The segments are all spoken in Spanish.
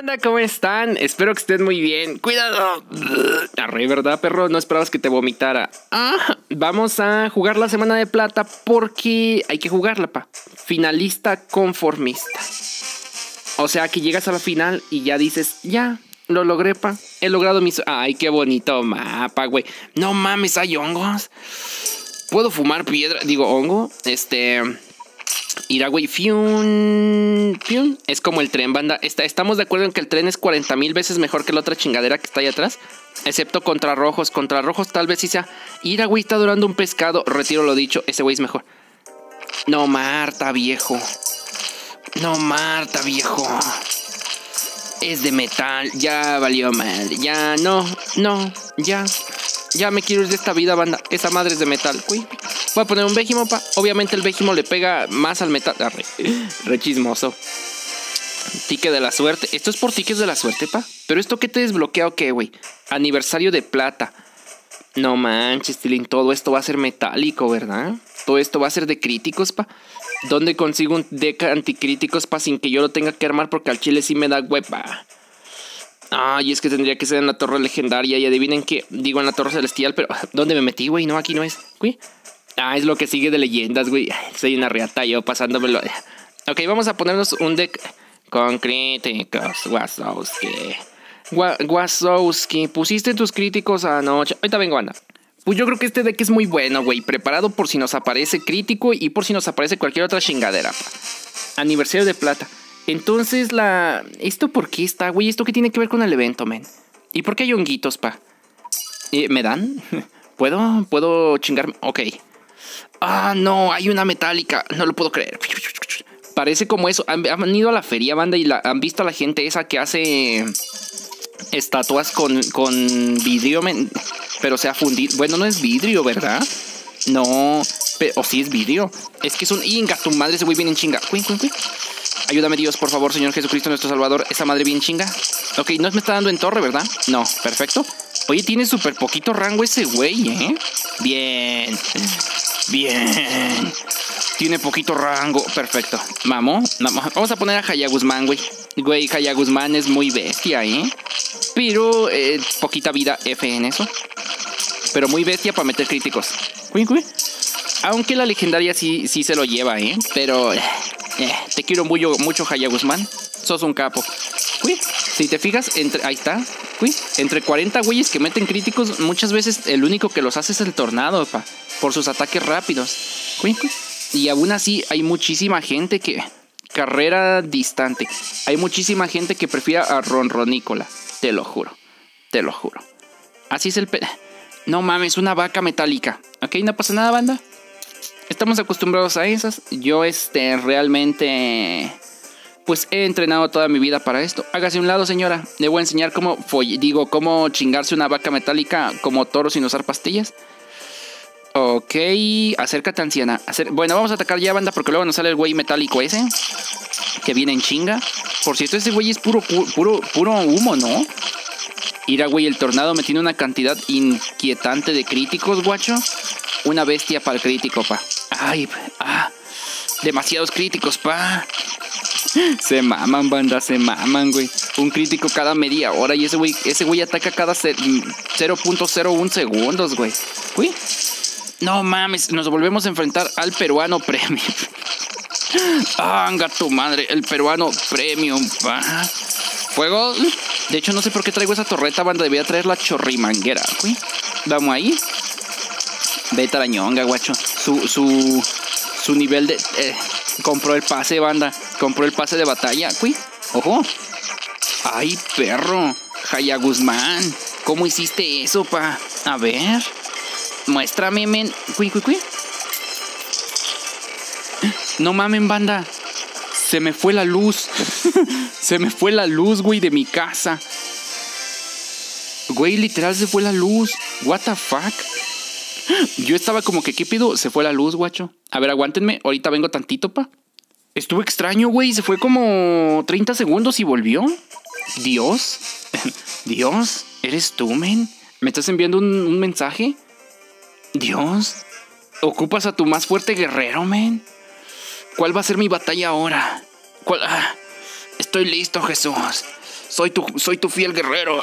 Hola, ¿cómo están? Espero que estén muy bien. ¡Cuidado! Arre, ¿verdad, perro? No esperabas que te vomitara. Vamos a jugar la Semana de Plata porque hay que jugarla, pa. Finalista conformista. O sea, que llegas a la final y ya dices, ya, lo logré, pa. He logrado mis... ¡Ay, qué bonito mapa, güey! No mames, ¿hay hongos? ¿Puedo fumar piedra? Digo, hongo. Irá, güey, fiun, fiun. Es como el tren, banda. Estamos de acuerdo en que el tren es 40,000 veces mejor que la otra chingadera que está ahí atrás. Excepto contra rojos. Contra rojos tal vez sí sea. Irá, güey, está durando un pescado. Retiro lo dicho. Ese güey es mejor. No, Marta, viejo. No, Marta, viejo. Es de metal. Ya valió mal. Ya, no, no, ya. Ya me quiero ir de esta vida, banda. Esa madre es de metal, güey. Voy a poner un Vejimo, pa. Obviamente el Vejimo le pega más al metal. Arre, rechismoso. Ticket de la suerte. Esto es por tickets de la suerte, pa. Pero esto que te desbloquea, ¿o qué, güey? Aniversario de plata. No manches, Tilín. Todo esto va a ser metálico, ¿verdad? Todo esto va a ser de críticos, pa. ¿Dónde consigo un deck anticríticos, pa? Sin que yo lo tenga que armar porque al chile sí me da hueva. Ay, es que tendría que ser en la torre legendaria. Y adivinen qué, digo en la torre celestial. Pero, ¿dónde me metí, güey? No, aquí no es, güey. Es lo que sigue de leyendas, güey. Soy una reata yo pasándomelo. Ok, vamos a ponernos un deck con críticos. Wazowski, Wazowski, pusiste tus críticos anoche. Ahorita vengo, anda. Pues yo creo que este deck es muy bueno, güey. Preparado por si nos aparece crítico y por si nos aparece cualquier otra chingadera, pa. Aniversario de plata. Entonces la... ¿Esto por qué está, güey? ¿Esto qué tiene que ver con el evento, men? ¿Y por qué hay honguitos, pa? ¿Me dan? ¿Puedo? ¿Puedo chingarme? Ok. Ah, no, hay una metálica. No lo puedo creer. Parece como eso. Han ido a la feria, banda, y han visto a la gente esa que hace estatuas con vidrio, men. Pero se ha fundido. Bueno, no es vidrio, ¿verdad? No. O sí es vidrio. Es que es un... Inga, tu madre, ese güey viene en chinga. Cuin, cuin, cuin. Ayúdame, Dios, por favor, Señor Jesucristo, nuestro Salvador. Esa madre bien chinga. Ok, no me está dando en torre, ¿verdad? No, perfecto. Oye, tiene súper poquito rango ese güey, ¿eh? Bien. Bien. Tiene poquito rango. Perfecto. Vamos. Vamos a poner a Jaya Guzmán, güey. Güey, Jaya Guzmán es muy bestia, ¿eh? Pero poquita vida F en eso. Pero muy bestia para meter críticos. Cuin, cuin. Aunque la legendaria sí se lo lleva, ¿eh? Pero... te quiero mucho, Jaya Guzmán. Sos un capo. Uy, si te fijas, ahí está. Uy, entre 40 güeyes que meten críticos, muchas veces el único que los hace es el tornado, pa. Por sus ataques rápidos. Uy, y aún así hay muchísima gente que... Carrera distante. Hay muchísima gente que prefiere a Ronronícola. Te lo juro. Te lo juro. Así es el... No mames, una vaca metálica. Ok, no pasa nada, banda. Estamos acostumbrados a esas. Yo realmente pues he entrenado toda mi vida para esto. Hágase un lado, señora. Le voy a enseñar cómo chingarse una vaca metálica como toro sin usar pastillas. Ok, acércate, anciana. Bueno, vamos a atacar ya, banda, porque luego nos sale el güey metálico ese que viene en chinga. Por cierto, ese güey es puro humo, ¿no? Mira, güey, el tornado me tiene una cantidad inquietante de críticos, guacho. Una bestia para el crítico, pa. Ay, demasiados críticos, pa. Se maman, banda, se maman, güey. Un crítico cada media hora. Y ese güey ataca cada 0.01 segundos, güey. Uy. No mames, nos volvemos a enfrentar al peruano premium. Anga tu madre, el peruano premium, pa. Fuego. De hecho, no sé por qué traigo esa torreta, banda. Debía traer la chorrimanguera, güey. Vamos ahí. Vete a la ñonga, guacho. Su nivel de... compró el pase, banda. Compró el pase de batalla. Uy, ojo. Ay, perro. Jaya Guzmán, ¿cómo hiciste eso, pa? A ver. Muéstrame, men. Uy, uy, uy. No mamen, banda. Se me fue la luz. Se me fue la luz, güey, de mi casa. Güey, literal se fue la luz. What the fuck. Yo estaba como que, ¿qué pido? Se fue la luz, guacho. A ver, aguántenme. Ahorita vengo tantito, pa. Estuvo extraño, güey. Se fue como 30 segundos y volvió. Dios. Dios. ¿Eres tú, men? ¿Me estás enviando un mensaje? Dios. ¿Ocupas a tu más fuerte guerrero, men? ¿Cuál va a ser mi batalla ahora? ¿Cuál? Estoy listo, Jesús. Soy tu fiel guerrero.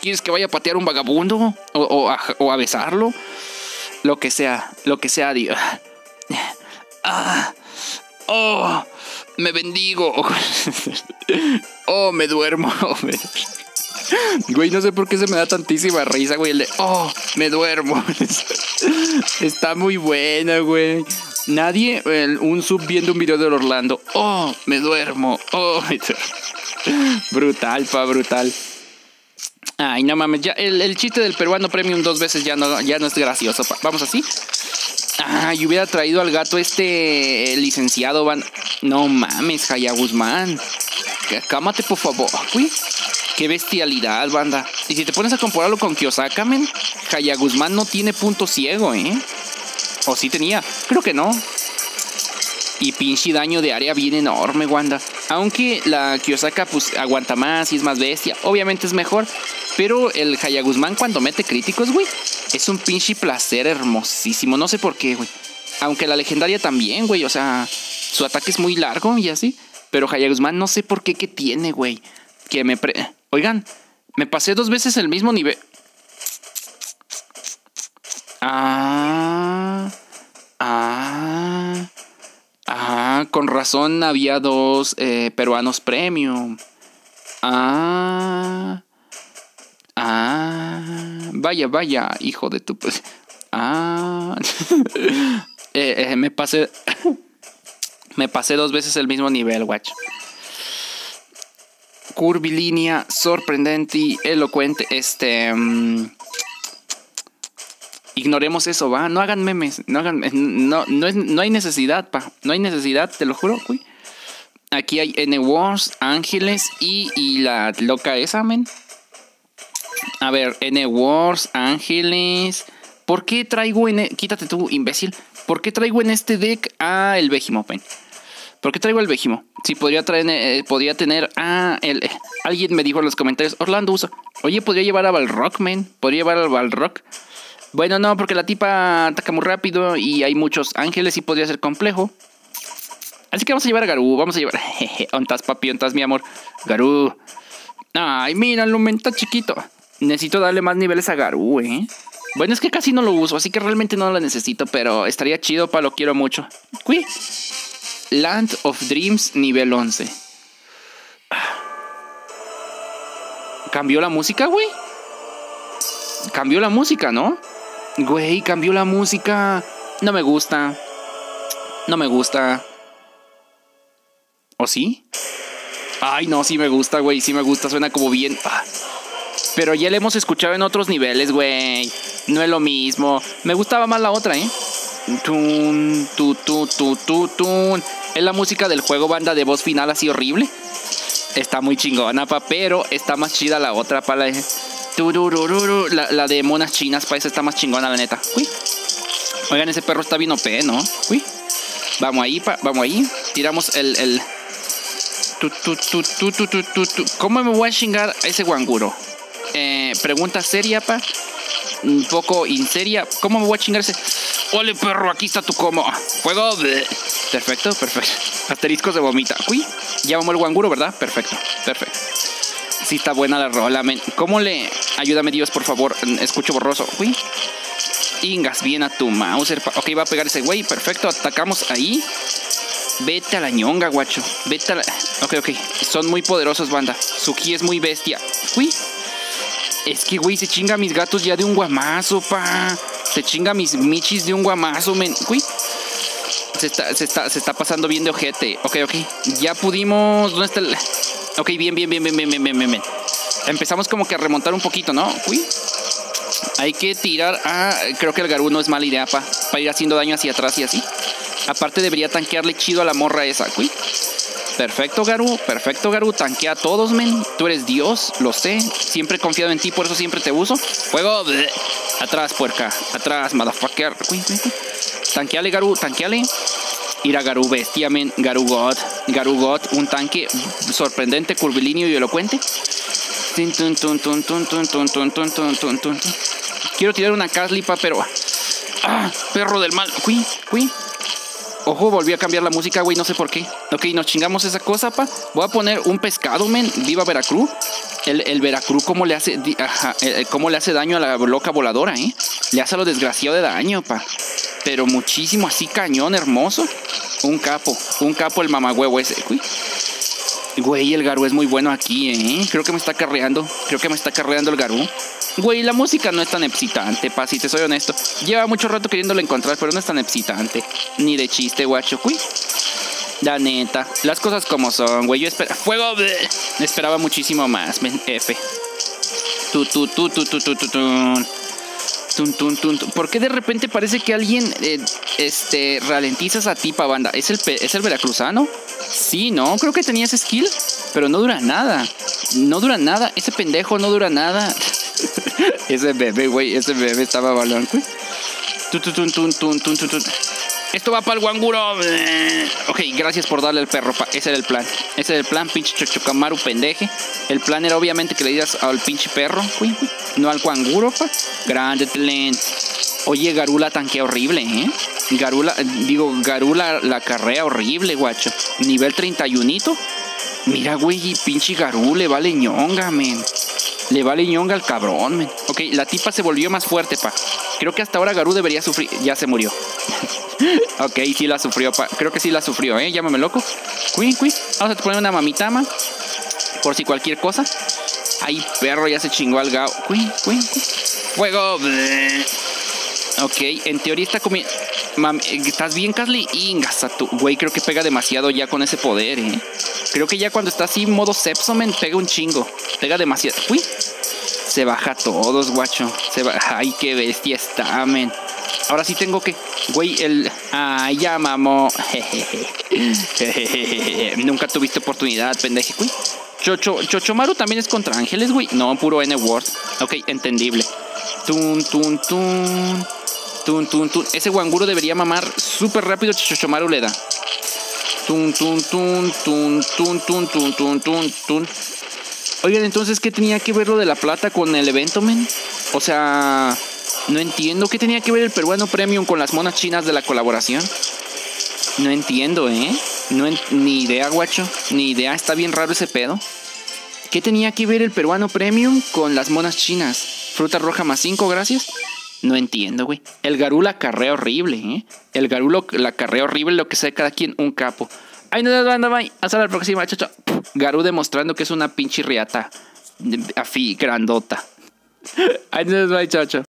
¿Quieres que vaya a patear un vagabundo? ¿O a besarlo? Lo que sea, digo. Oh, me bendigo. Oh, me duermo. Güey, no sé por qué se me da tantísima risa, güey. El de, oh, me duermo. Está muy buena, güey. Nadie, un sub viendo un video de Orlando. Oh, me duermo. Oh, me duermo. Brutal, pa, brutal. Ay, no mames, ya, el chiste del peruano premium 2 veces ya no es gracioso, pa. Vamos así. Ay, hubiera traído al gato este licenciado Van. No mames, Jaya Guzmán. Cámate, por favor, güey. Qué bestialidad, banda. Y si te pones a compararlo con Kiyosaki, men, Jaya Guzmán no tiene punto ciego, ¿eh? O sí tenía. Creo que no. Y pinche daño de área bien enorme, Wanda. Aunque la Kiyosaki pues aguanta más y es más bestia. Obviamente es mejor. Pero el Jaya Guzmán cuando mete críticos, güey, es un pinche placer hermosísimo. No sé por qué, güey. Aunque la legendaria también, güey. O sea, su ataque es muy largo y así. Pero Jaya Guzmán no sé por qué que tiene, güey. Que me... Oigan, me pasé 2 veces el mismo nivel. Con razón había 2 peruanos premium. Vaya, vaya, hijo de tu... Me pasé 2 veces el mismo nivel, guacho. Curvilínea, sorprendente y elocuente. Ignoremos eso, va. No hagan memes. No hay necesidad, pa. No hay necesidad, te lo juro, güey. Aquí hay N-Wars, Ángeles y la loca esa, men. A ver, N-Wars, Ángeles. ¿Por qué traigo en... Quítate tú, imbécil. ¿Por qué traigo en este deck a el Vejimo, men? ¿Por qué traigo el Vejimo? Si podría tener a... Alguien me dijo en los comentarios, Orlando usa. Oye, podría llevar a Balrock, men. Podría llevar a Balrock. Bueno, no, porque la tipa ataca muy rápido y hay muchos ángeles y podría ser complejo. Así que vamos a llevar a Garú, vamos a llevar... Jeje, ontas papi, ontas mi amor. Garú. Ay, mira, el aumenta chiquito. Necesito darle más niveles a Garú, ¿eh? Bueno, es que casi no lo uso, así que realmente no lo necesito, pero estaría chido, pa, lo quiero mucho. ¿Qué? Land of Dreams, nivel 11. ¿Cambió la música, güey? Cambió la música, ¿no? Güey, cambió la música. No me gusta. No me gusta. ¿O sí? Ay, no, sí me gusta, güey. Sí me gusta, suena como bien. Pero ya la hemos escuchado en otros niveles, güey. No es lo mismo. Me gustaba más la otra, ¿eh? Tun, tu, tu, tu, tu, tun. Es la música del juego, banda, de voz final así horrible. Está muy chingona, pa. Pero está más chida la otra, pa. La de monas chinas, pa, esa está más chingona, la neta. Uy. Oigan, ese perro está bien OP, ¿no? Uy. Vamos ahí, pa, vamos ahí. Tiramos el... ¿Cómo me voy a chingar a ese guanguro? Pregunta seria, pa. Un poco inseria. ¿Cómo me voy a chingar ese...? ¡Ole, perro! Aquí está tu como. ¡Fuego! Perfecto, perfecto. Asterisco se vomita. Uy. Ya vamos el guanguro, ¿verdad? Perfecto, perfecto. Sí está buena la rola, men. ¿Cómo le...? Ayúdame, Dios, por favor. Escucho borroso. Uy. Ingas, bien a tu Mauser. Ok, va a pegar ese güey. Perfecto, atacamos ahí. Vete a la ñonga, guacho. Vete a la... Ok. Son muy poderosos, banda. Suki es muy bestia. Uy. Es que, güey, se chinga a mis gatos ya de un guamazo, pa. Se chinga a mis michis de un guamazo, men. Uy. Se está pasando bien de ojete. Ok. Ya pudimos... ¿Dónde está el...? Ok, bien. Empezamos como que a remontar un poquito, ¿no? Uy. Hay que tirar a... Creo que el Garú no es mala idea, pa. Para ir haciendo daño hacia atrás y así. Aparte debería tanquearle chido a la morra esa, uy. Perfecto, Garú. Perfecto, Garú. Tanquea a todos, men. Tú eres Dios, lo sé. Siempre he confiado en ti, por eso siempre te uso. Fuego. Atrás, puerca. Atrás, motherfucker. Uy. Tanqueale, Garú. Tanqueale. Ir a Garú bestia, men. Garú God. Garú God, un tanque sorprendente, curvilíneo y elocuente. Quiero tirar una caslipa, pero... ¡Ah! Perro del mal. Uy. Ojo, volví a cambiar la música, güey, no sé por qué. Ok, nos chingamos esa cosa, pa. Voy a poner un pescado, men. Viva Veracruz. El Veracruz, ¿cómo le hace daño a la loca voladora, eh? Le hace a lo desgraciado de daño, pa. Pero muchísimo, así cañón, hermoso. Un capo el mamagüevo ese. Uy. Güey, el Garú es muy bueno aquí, eh. Creo que me está carreando el Garú. Güey, la música no es tan excitante, pa, si te soy honesto. Lleva mucho rato queriéndolo encontrar, pero no es tan excitante. Ni de chiste, guacho, güey. La neta, las cosas como son, güey. Yo ¡fuego! Bleh. Esperaba muchísimo más, men. F. ¿Por qué de repente parece que alguien ralentiza esa tipa, banda? ¿Es el veracruzano? Sí, ¿no? Creo que tenía ese skill, pero no dura nada. No dura nada. Ese pendejo no dura nada. Ese bebé, güey. Ese bebé estaba balón, güey. Esto va para el guanguro. Ok, gracias por darle al perro. Ese era el plan. Ese era el plan, pinche Chochocamaru pendeje. El plan era obviamente que le dieras al pinche perro, no al guanguro, pa. Grande talent. Oye, Garula tanquea horrible, ¿eh? Garula la carrea horrible, guacho. Nivel 31ito. Mira, güey, pinche Garú le vale ñonga, men. Le vale ñonga al cabrón, men. Ok, la tipa se volvió más fuerte, pa. Creo que hasta ahora Garú debería sufrir. Ya se murió. Ok, sí la sufrió, pa. Creo que sí la sufrió, ¿eh? Llámame loco. Cui. Vamos a poner una mamitama. Por si cualquier cosa. Ay, perro, ya se chingó al Gao. Cui. Fuego. Ok, en teoría está comiendo. Mami, ¿estás bien, Casly? Ingasa tú. Güey, creo que pega demasiado ya con ese poder, ¿eh? Creo que ya cuando está así, modo Sepsomen, pega un chingo. Pega demasiado. Uy. Se baja a todos, guacho. Ay, qué bestia está, men. Ahora sí tengo que... Güey, el... Ay, ya, mamó. Nunca tuviste oportunidad, pendeje, güey. Chochomaru también es contra ángeles, güey. No, puro N-word. Ok, entendible. Ese guanguro debería mamar súper rápido. Chochomaru le da. Oigan, entonces, ¿qué tenía que ver lo de la plata con el evento, men? O sea, no entiendo. ¿Qué tenía que ver el peruano premium con las monas chinas de la colaboración? No entiendo, ¿eh? Ni idea, guacho. Ni idea. Está bien raro ese pedo. ¿Qué tenía que ver el peruano premium con las monas chinas? Fruta roja más 5, gracias. No entiendo, güey. El Garú la carrea horrible, ¿eh? El Garú la carrea horrible, lo que sea cada quien, un capo. Ay, no, banda, bye. Hasta la próxima, chacho. Garú demostrando que es una pinche riata. Afi, grandota. Ay, no, bye, chacho.